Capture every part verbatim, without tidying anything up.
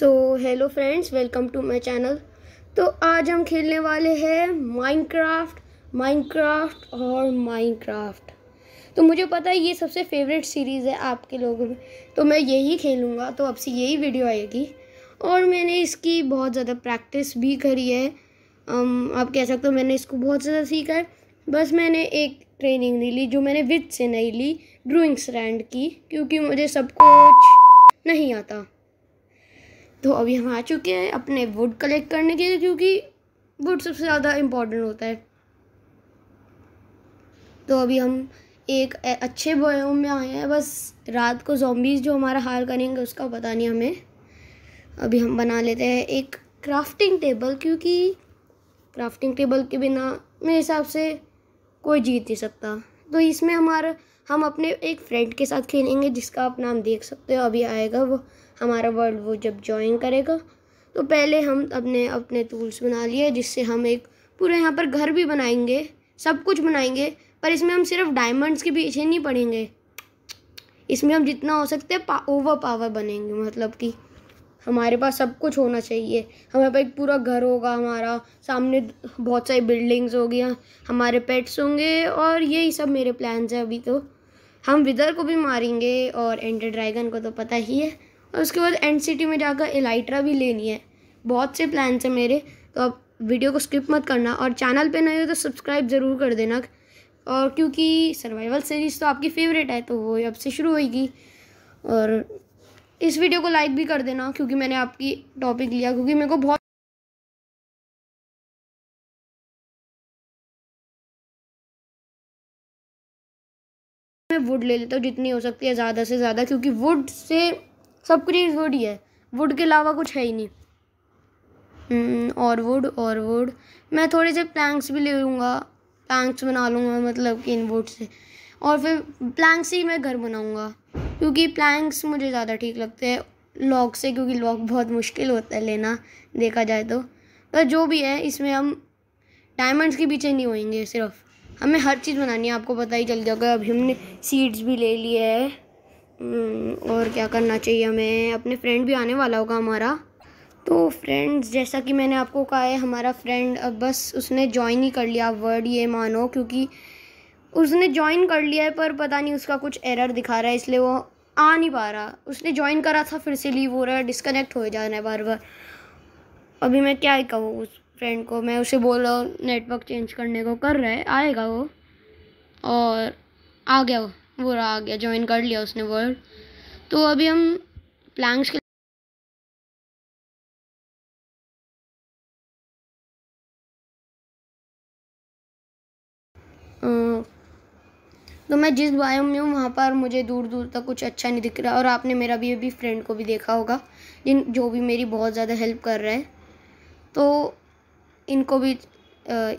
So hello friends, welcome to my channel. तो आज हम खेलने वाले हैं माइनक्राफ्ट माइनक्राफ्ट और माइनक्राफ्ट। तो मुझे पता है ये सबसे फेवरेट सीरीज़ है आपके लोगों में, तो मैं यही खेलूँगा। तो अब से यही वीडियो आएगी और मैंने इसकी बहुत ज़्यादा प्रैक्टिस भी करी है। अम, आप कह सकते हो मैंने इसको बहुत ज़्यादा सीखा है। बस मैंने एक ट्रेनिंग नहीं ली जो मैंने विद से नहीं ली, ड्राइंग स्टैंड की, क्योंकि मुझे सब कुछ नहीं आता। तो अभी हम आ चुके हैं अपने वुड कलेक्ट करने के लिए, क्योंकि वुड सबसे ज़्यादा इम्पोर्टेंट होता है। तो अभी हम एक अच्छे बॉयोम में आए हैं। बस रात को ज़ॉम्बीज़ जो हमारा हाल करेंगे उसका पता नहीं हमें। अभी हम बना लेते हैं एक क्राफ्टिंग टेबल, क्योंकि क्राफ्टिंग टेबल के बिना मेरे हिसाब से कोई जीत नहीं सकता। तो इसमें हमारा हम अपने एक फ्रेंड के साथ खेलेंगे जिसका आप नाम देख सकते हो, अभी आएगा वो हमारा वर्ल्ड, वो जब ज्वाइन करेगा। तो पहले हम अपने अपने टूल्स बना लिए, जिससे हम एक पूरे यहाँ पर घर भी बनाएंगे, सब कुछ बनाएंगे। पर इसमें हम सिर्फ डायमंड्स के पीछे नहीं पड़ेंगे, इसमें हम जितना हो सकते हैं ओवर पावर बनेंगे। मतलब कि हमारे पास सब कुछ होना चाहिए। हमारे पास एक पूरा घर होगा, हमारा सामने बहुत सारी बिल्डिंग्स होगी, हमारे पेट्स होंगे, और यही सब मेरे प्लान्स हैं। अभी तो हम विदर को भी मारेंगे और एंडर ड्रैगन को तो पता ही है, और उसके बाद एंड सिटी में जाकर एलाइट्रा भी लेनी है। बहुत से प्लान्स हैं मेरे, तो आप वीडियो को स्किप मत करना, और चैनल पे नए हो तो सब्सक्राइब ज़रूर कर देना। और क्योंकि सर्वाइवल सीरीज़ तो आपकी फेवरेट है, तो वो अब से शुरू होएगी। और इस वीडियो को लाइक भी कर देना, क्योंकि मैंने आपकी टॉपिक लिया, क्योंकि मेरे को बहुत मैं वुड ले लेता हूँ जितनी हो सकती है, ज़्यादा से ज़्यादा, क्योंकि वुड से सब क्रीज वुड ही है, वुड के अलावा कुछ है ही नहीं। और वुड और वुड मैं थोड़े से प्लैंक्स भी ले लूँगा, प्लैंक्स बना लूँगा, मतलब कि इन वुड से। और फिर प्लैंक्स से ही मैं घर बनाऊँगा, क्योंकि प्लैंक्स मुझे ज़्यादा ठीक लगते हैं लॉक से, क्योंकि लॉक बहुत मुश्किल होता है लेना देखा जाए तो। पर जो भी है, इसमें हम डायमंड्स के पीछे नहीं होएंगे, सिर्फ हमें हर चीज़ बनानी है। आपको पता ही चल जाएगा। अभी हमने सीड्स भी ले लिए है, और क्या करना चाहिए हमें। अपने फ्रेंड भी आने वाला होगा हमारा। तो फ्रेंड्स, जैसा कि मैंने आपको कहा है, हमारा फ्रेंड अब बस उसने ज्वाइन ही कर लिया वर्ड, ये मानो, क्योंकि उसने ज्वाइन कर लिया है। पर पता नहीं उसका कुछ एरर दिखा रहा है, इसलिए वो आ नहीं पा रहा। उसने ज्वाइन करा था, फिर से लीव हो रहा है, डिस्कनेक्ट हो जा रहा है बार बार। अभी मैं क्या ही कहूँ उस फ्रेंड को, मैं उसे बोल रहा हूँ नेटवर्क चेंज करने को, कर रहा है, आएगा वो। और आ गया वो वो आ गया, ज्वाइन कर लिया उसने वर्ड। तो अभी हम प्लैंक्स के तो मैं जिस बायोम में हूँ वहाँ पर मुझे दूर दूर तक कुछ अच्छा नहीं दिख रहा। और आपने मेरा भी अभी फ्रेंड को भी देखा होगा, जिन जो भी मेरी बहुत ज़्यादा हेल्प कर रहा है। तो इनको भी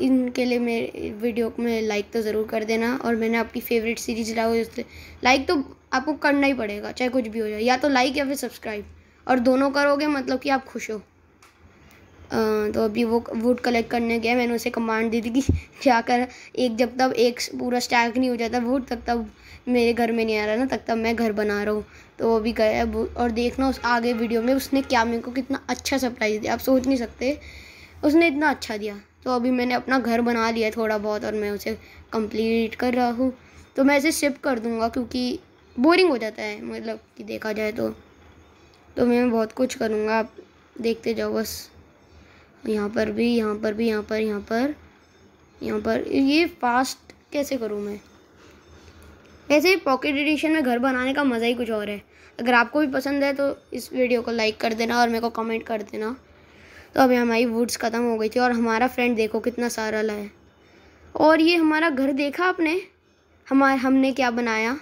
इनके लिए मेरे वीडियो में लाइक तो ज़रूर कर देना। और मैंने आपकी फेवरेट सीरीज़ लाओ, इसलिए लाइक तो आपको करना ही पड़ेगा, चाहे कुछ भी हो जाए, या तो लाइक या फिर सब्सक्राइब। और दोनों करोगे मतलब कि आप खुश हो। आ, तो अभी वो वुड कलेक्ट करने गया, मैंने उसे कमांड दी थी कि जाकर एक जब तक एक पूरा स्टैक नहीं हो जाता वुड, तब तक मेरे घर में नहीं आ रहा ना, तब तक मैं घर बना रहा हूँ। तो वो भी गया, और देखना उस आगे वीडियो में उसने क्या, मेरे को कितना अच्छा सरप्राइज़ दिया, आप सोच नहीं सकते, उसने इतना अच्छा दिया। तो अभी मैंने अपना घर बना लिया थोड़ा बहुत, और मैं उसे कंप्लीट कर रहा हूँ। तो मैं इसे शिफ्ट कर दूँगा, क्योंकि बोरिंग हो जाता है, मतलब कि देखा जाए तो। तो मैं बहुत कुछ करूँगा, आप देखते जाओ बस। यहाँ पर भी, यहाँ पर भी, यहाँ पर, यहाँ पर, यहाँ पर। ये फास्ट कैसे करूँ मैं? ऐसे पॉकेट एडिशन में घर बनाने का मज़ा ही कुछ और है। अगर आपको भी पसंद है तो इस वीडियो को लाइक कर देना और मेरे को कमेंट कर देना। तो अभी हमारी वुड्स ख़त्म हो गई थी, और हमारा फ्रेंड देखो कितना सारा लाया। और ये हमारा घर देखा आपने, हमारे हमने क्या बनाया,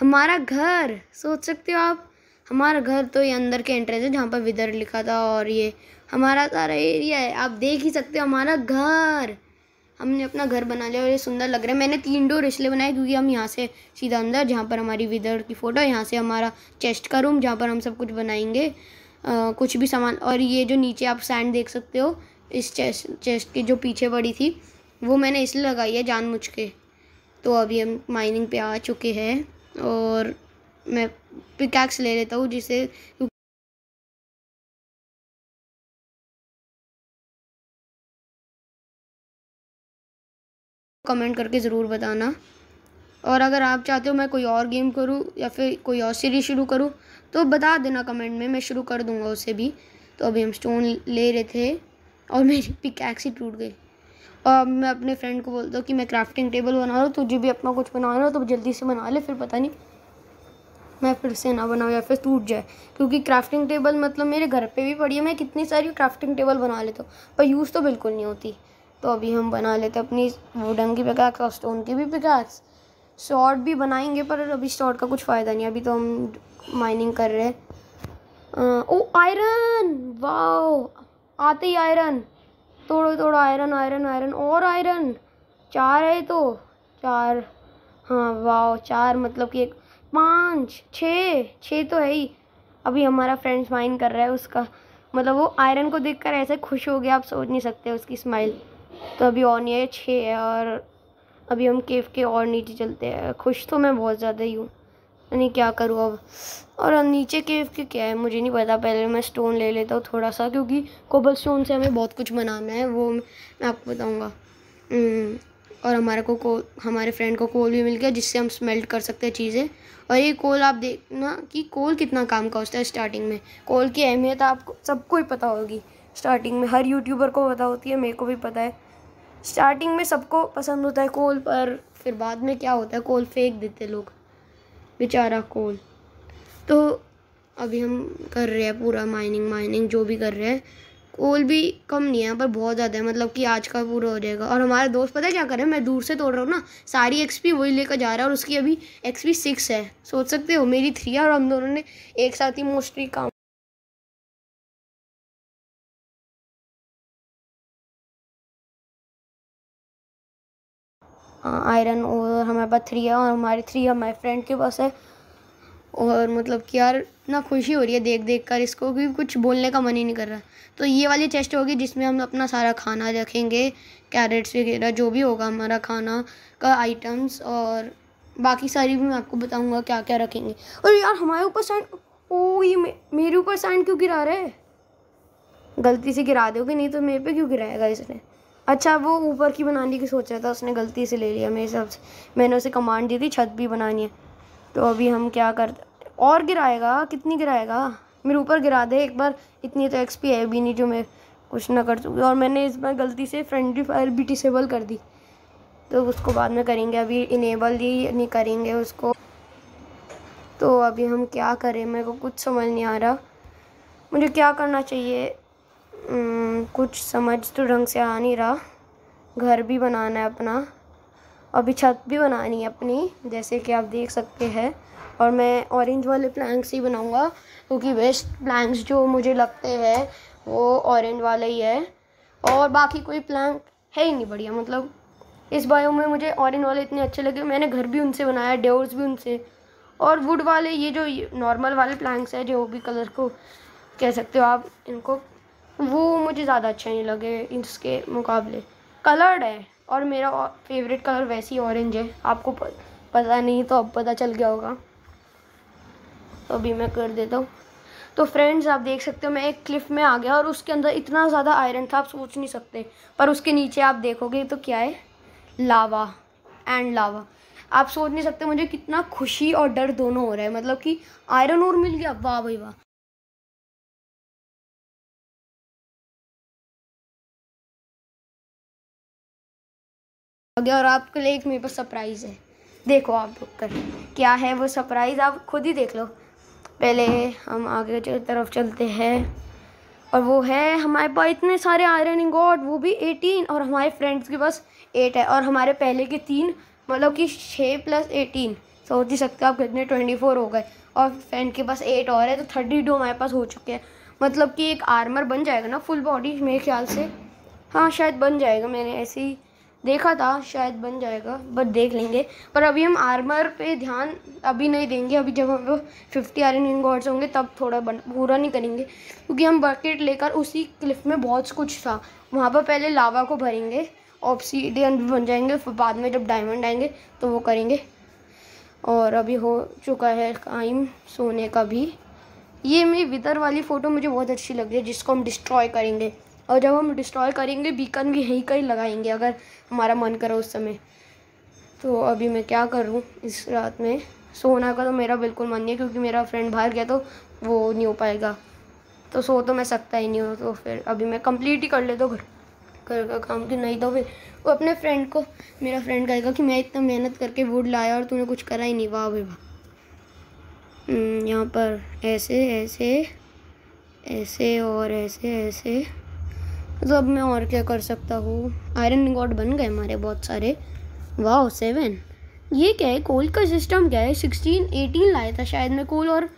हमारा घर। सोच सकते हो आप, हमारा घर। तो ये अंदर के एंट्रेंस है जहाँ पर विदर लिखा था, और ये हमारा सारा एरिया है, आप देख ही सकते हो। हमारा घर, हमने अपना घर बना लिया, और ये सुंदर लग रहा है। मैंने तीन डोर इसलिए बनाए क्योंकि हम यहाँ से सीधा अंदर, जहाँ पर हमारी विदर की फ़ोटो है, यहाँ से हमारा चेस्ट का रूम जहाँ पर हम सब कुछ बनाएंगे, Uh, कुछ भी सामान। और ये जो नीचे आप सैंड देख सकते हो, इस चेस्ट चेस्ट की जो पीछे पड़ी थी, वो मैंने इसलिए लगाई है जानबूझ के। तो अभी हम माइनिंग पे आ चुके हैं, और मैं पिकैक्स ले लेता हूँ जिसे कमेंट करके ज़रूर बताना। और अगर आप चाहते हो मैं कोई और गेम करूँ या फिर कोई और सीरीज शुरू करूँ तो बता देना कमेंट में, मैं शुरू कर दूँगा उसे भी। तो अभी हम स्टोन ले रहे थे और मेरी पिकैक्स ही टूट गई। और मैं अपने फ्रेंड को बोलता हूँ कि मैं क्राफ्टिंग टेबल बना रहा हूँ, तुझे भी अपना कुछ बना रहा हो तो जल्दी से बना ले, फिर पता नहीं मैं फिर से ना बनाऊँ या फिर टूट जाए। क्योंकि क्राफ्टिंग टेबल मतलब मेरे घर पे भी पड़ी है, मैं कितनी सारी क्राफ्टिंग टेबल बना लेता हूँ पर यूज़ तो बिल्कुल नहीं होती। तो अभी हम बना लेते अपनी वुडन की पिकैक्स और स्टोन की भी पिकैक्स। शॉर्ट भी बनाएंगे पर अभी शॉर्ट का कुछ फ़ायदा नहीं, अभी तो हम माइनिंग कर रहे हैं। ओ आयरन, वाह आते ही आयरन, थोड़ा थोड़ा आयरन आयरन आयरन और आयरन। चार है तो चार, हाँ वाह चार, मतलब कि एक पाँच छः छः तो है ही। अभी हमारा फ्रेंड्स माइन कर रहा है, उसका मतलब वो आयरन को देखकर ऐसे खुश हो गया, आप सोच नहीं सकते उसकी स्माइल। तो अभी और नहीं है, छः है। और अभी हम केव के और नीचे चलते हैं। खुश तो मैं बहुत ज़्यादा ही हूँ, यानी क्या करूँ अब। और नीचे केव के क्या है मुझे नहीं पता, पहले मैं स्टोन ले लेता हूँ थोड़ा सा, क्योंकि कोबल स्टोन से हमें बहुत कुछ बनाना है, वो मैं आपको बताऊँगा। और हमारे को कोल हमारे फ्रेंड को कोल भी मिल गया जिससे हम स्मेल्ट कर सकते हैं चीज़ें। और ये कोल आप देखना कि कोल कितना काम का होता है। स्टार्टिंग में कोल की अहमियत आपको सबको ही पता होगी, स्टार्टिंग में हर यूट्यूबर को पता होती है, मेरे को भी पता है। स्टार्टिंग में सबको पसंद होता है कोल, पर फिर बाद में क्या होता है, कोल फेंक देते लोग, बेचारा कोल। तो अभी हम कर रहे हैं पूरा माइनिंग माइनिंग जो भी कर रहे हैं। कोल भी कम नहीं है पर बहुत ज़्यादा है, मतलब कि आज का पूरा हो जाएगा। और हमारे दोस्त पता है क्या कर रहे हैं, मैं दूर से तोड़ रहा हूँ ना, सारी एक्सपी वही लेकर जा रहा है। और उसकी अभी एक्सपी सिक्स है, सोच सकते हो, मेरी थ्री है। और हम दोनों ने एक साथ ही मोस्टली काम आयरन, और हमारे पास थ्री है और हमारे थ्री हमारे फ्रेंड के पास है। और मतलब कि यार इतना खुशी हो रही है देख देख कर इसको कि कुछ बोलने का मन ही नहीं कर रहा। तो ये वाली चेस्ट होगी जिसमें हम अपना सारा खाना रखेंगे, कैरेट्स वगैरह जो भी होगा हमारा खाना का आइटम्स, और बाकी सारी भी मैं आपको बताऊंगा क्या क्या रखेंगे। और यार हमारे ऊपर सैंड, ओ ये मे, मेरे ऊपर सैंड क्यों गिरा रहा है, गलती से गिरा दोगे नहीं तो मेरे पे क्यों गिराएगा इसने। अच्छा वो ऊपर की बनाने की सोच रहा था, उसने गलती से ले लिया मेरे हिसाब से, मैंने उसे कमांड दी थी छत भी बनानी है। तो अभी हम क्या करते, और गिराएगा, कितनी गिराएगा, मेरे ऊपर गिरा दे एक बार, इतनी तो एक्सपी है भी नहीं जो मैं कुछ ना कर सकूँ। और मैंने इस बार गलती से फ्रेंडली फायर भी डिसेबल कर दी, तो उसको बाद में करेंगे, अभी इनेबल ही नहीं करेंगे उसको। तो अभी हम क्या करें, मेरे को कुछ समझ नहीं आ रहा मुझे क्या करना चाहिए। न, कुछ समझ तो ढंग से आ नहीं रहा। घर भी बनाना है अपना, अभी छत भी बनानी है अपनी जैसे कि आप देख सकते हैं। और मैं ऑरेंज वाले प्लैंक्स ही बनाऊंगा क्योंकि वेस्ट प्लैंक्स जो मुझे लगते हैं वो ऑरेंज वाला ही है, और बाकी कोई प्लैंक है ही नहीं बढ़िया। मतलब इस बायो में मुझे ऑरेंज वाले इतने अच्छे लगे, मैंने घर भी उनसे बनाया, डोर्स भी उनसे, और वुड वाले ये जो नॉर्मल वाले प्लैंक्स है जो भी कलर को कह सकते हो आप इनको, वो मुझे ज़्यादा अच्छे नहीं लगे इसके मुकाबले। कलर्ड है और मेरा फेवरेट कलर वैसे ही ऑरेंज है, आपको पता नहीं तो अब पता चल गया होगा। तो अभी मैं कर देता हूँ। तो फ्रेंड्स आप देख सकते हो मैं एक क्लिफ में आ गया और उसके अंदर इतना ज़्यादा आयरन था आप सोच नहीं सकते, पर उसके नीचे आप देखोगे तो क्या है, लावा एंड लावा। आप सोच नहीं सकते मुझे कितना खुशी और डर दोनों हो रहा है, मतलब कि आयरन और मिल गया, वाह भाई वाह। गया और आपके लिए एक मेरे पास सरप्राइज़ है, देखो आप रुक कर क्या है वो सरप्राइज़, आप खुद ही देख लो। पहले हम आगे की तरफ चलते हैं और वो है हमारे पास इतने सारे आयरन गॉड, वो भी अठारह, और हमारे फ्रेंड्स के पास आठ है, और हमारे पहले के तीन मतलब कि छः प्लस अठारह, सोच ही सकते हो आप कितने, चौबीस हो गए। और फ्रेंड के पास आठ और है तो बत्तीस हमारे पास हो चुके हैं, मतलब कि एक आर्मर बन जाएगा ना फुल बॉडी मेरे ख्याल से, हाँ शायद बन जाएगा, मैंने ऐसे ही देखा था शायद बन जाएगा, बट देख लेंगे। पर अभी हम आर्मर पे ध्यान अभी नहीं देंगे, अभी जब हम फिफ्टी आयरन इनगॉट्स होंगे तब थोड़ा पूरा नहीं करेंगे, क्योंकि हम बकेट लेकर उसी क्लिफ में बहुत कुछ था वहाँ पर, पहले लावा को भरेंगे, ऑब्सीडियन भी बन जाएंगे, फिर बाद में जब डायमंड आएंगे तो वो करेंगे। और अभी हो चुका है टाइम सोने का भी। ये मेरी विदर वाली फ़ोटो मुझे बहुत अच्छी लग रही है जिसको हम डिस्ट्रॉय करेंगे, और जब हम डिस्ट्रॉय करेंगे बीकन भी यहीं कहीं लगाएंगे अगर हमारा मन करो उस समय। तो अभी मैं क्या करूं इस रात में, सोना का तो मेरा बिल्कुल मन नहीं है क्योंकि मेरा फ्रेंड बाहर गया तो वो नहीं हो पाएगा, तो सो तो मैं सकता ही नहीं हूँ। तो फिर अभी मैं कंप्लीट ही कर लेता हूँ घर घर का काम, कि नहीं तो फिर वो अपने फ्रेंड को, मेरा फ्रेंड कहेगा कि मैं इतना मेहनत करके वुड लाया और तूने कुछ करा ही नहीं। वाह भाई वाह। यहाँ पर ऐसे ऐसे ऐसे और ऐसे ऐसे, तो अब मैं और क्या कर सकता हूँ। आयरन गॉड बन गए हमारे बहुत सारे। वाह सेवन, ये क्या है, कोल का सिस्टम क्या है। सिक्सटीन एटीन लाया था शायद मैं कोल, और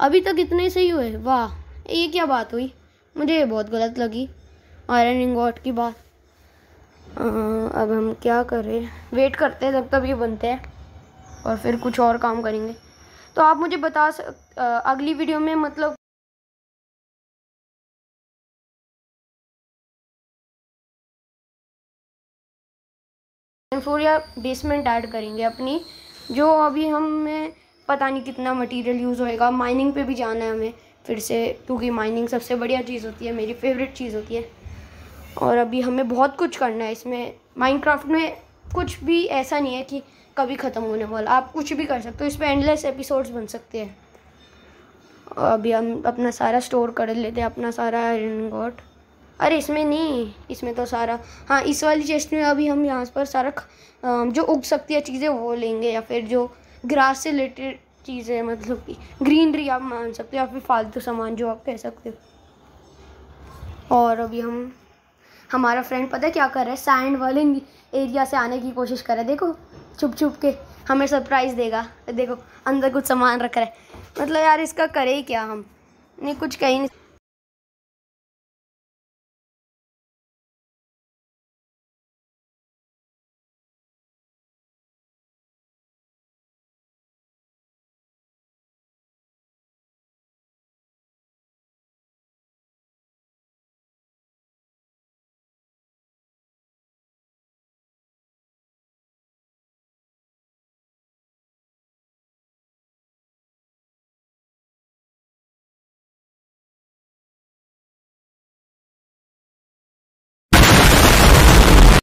अभी तक इतने से ही हुए। वाह ये क्या बात हुई, मुझे ये बहुत गलत लगी आयरन इंगॉट की बात। आ, अब हम क्या करें, वेट करते हैं जब तक ये बनते हैं और फिर कुछ और काम करेंगे। तो आप मुझे बता सक अगली वीडियो में मतलब फोर या बेसमेंट ऐड करेंगे अपनी, जो अभी हमें पता नहीं कितना मटेरियल यूज़ होएगा। माइनिंग पे भी जाना है हमें फिर से, क्योंकि माइनिंग सबसे बढ़िया चीज़ होती है, मेरी फेवरेट चीज़ होती है। और अभी हमें बहुत कुछ करना है इसमें। माइनक्राफ्ट में कुछ भी ऐसा नहीं है कि कभी ख़त्म होने वाला, आप कुछ भी कर सकते हो, इस पर एंडलेस एपिसोड्स बन सकते हैं। अभी हम अपना सारा स्टोर कर लेते हैं, अपना सारा आयरन गॉड। अरे इसमें नहीं, इसमें तो सारा, हाँ इस वाली चेस्ट में अभी हम यहाँ पर सारा जो उग सकती है चीज़ें वो लेंगे, या फिर जो ग्रास से रिलेटेड चीज़ें, मतलब कि ग्रीनरी आप मान सकते हो, या फिर फालतू सामान जो आप कह सकते हो। और अभी हम, हमारा फ्रेंड पता है क्या कर रहा है, सैंड वाले एरिया से आने की कोशिश कर रहा है। देखो छुप छुप के हमें सरप्राइज़ देगा। देखो अंदर कुछ सामान रख रहा है, मतलब यार इसका करे ही क्या हम, नहीं कुछ कहीं नहीं।